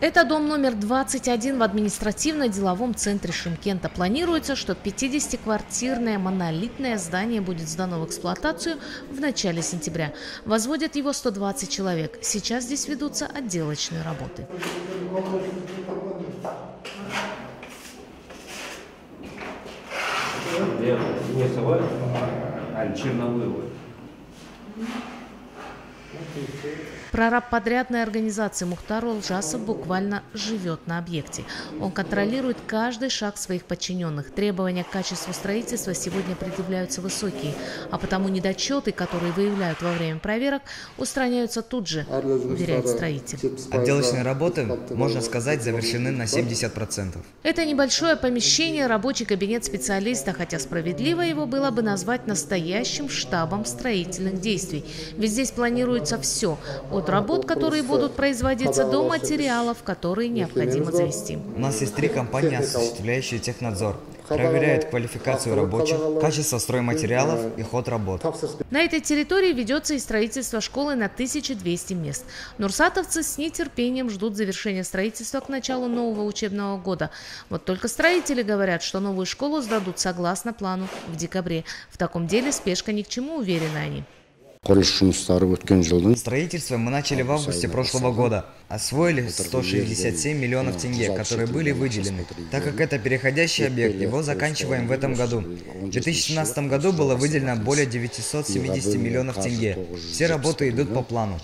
Это дом номер 21 в административно-деловом центре Шымкента. Планируется, что 50-квартирное монолитное здание будет сдано в эксплуатацию в начале сентября. Возводят его 120 человек. Сейчас здесь ведутся отделочные работы. Прораб подрядной организации Мухтар Олжасов буквально живет на объекте. Он контролирует каждый шаг своих подчиненных. Требования к качеству строительства сегодня предъявляются высокие, а потому недочеты, которые выявляют во время проверок, устраняются тут же, уверяет строитель. Отделочные работы, можно сказать, завершены на 70%. Это небольшое помещение, рабочий кабинет специалиста, хотя справедливо его было бы назвать настоящим штабом строительных действий. Ведь здесь планируется все – от работ, которые будут производиться, до материалов, которые необходимо завести. У нас есть 3 компании, осуществляющие технадзор. Проверяют квалификацию рабочих, качество стройматериалов и ход работ. На этой территории ведется и строительство школы на 1200 мест. Нурсатовцы с нетерпением ждут завершения строительства к началу нового учебного года. Вот только строители говорят, что новую школу сдадут согласно плану в декабре. В таком деле спешка ни к чему, уверены они. Строительство мы начали в августе прошлого года. Освоили 167 миллионов тенге, которые были выделены. Так как это переходящий объект, его заканчиваем в этом году. В 2017 году было выделено более 970 миллионов тенге. Все работы идут по плану.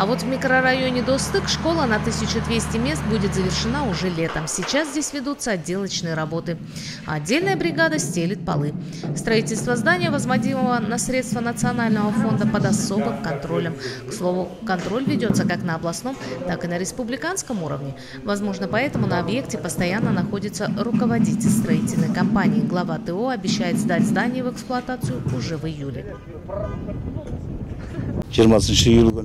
А вот в микрорайоне Достык школа на 1200 мест будет завершена уже летом. Сейчас здесь ведутся отделочные работы. Отдельная бригада стелит полы. Строительство здания, возводимого на средства Национального фонда, под особым контролем. К слову, контроль ведется как на областном, так и на республиканском уровне. Возможно, поэтому на объекте постоянно находится руководитель строительной компании. Глава ТО обещает сдать здание в эксплуатацию уже в июле. 21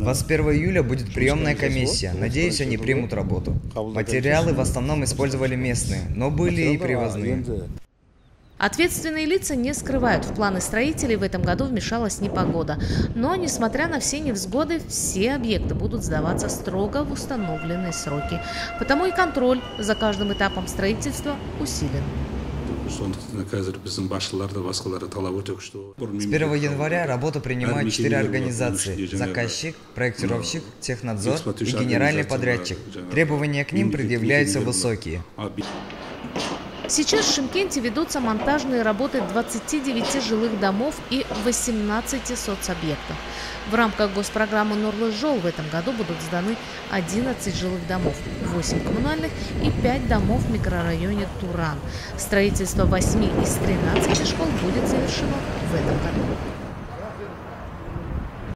июля будет приемная комиссия. Надеюсь, они примут работу. Материалы в основном использовали местные, но были и привозные. Ответственные лица не скрывают, в планы строителей в этом году вмешалась непогода. Но, несмотря на все невзгоды, все объекты будут сдаваться строго в установленные сроки. Потому и контроль за каждым этапом строительства усилен. С 1 января работу принимают 4 организации – заказчик, проектировщик, технадзор и генеральный подрядчик. Требования к ним предъявляются высокие. Сейчас в Шымкенте ведутся монтажные работы 29 жилых домов и 18 соцобъектов. В рамках госпрограммы «Нұрлы Жол» в этом году будут сданы 11 жилых домов, 8 коммунальных и 5 домов в микрорайоне Туран. Строительство 8 из 13 школ будет завершено в этом году.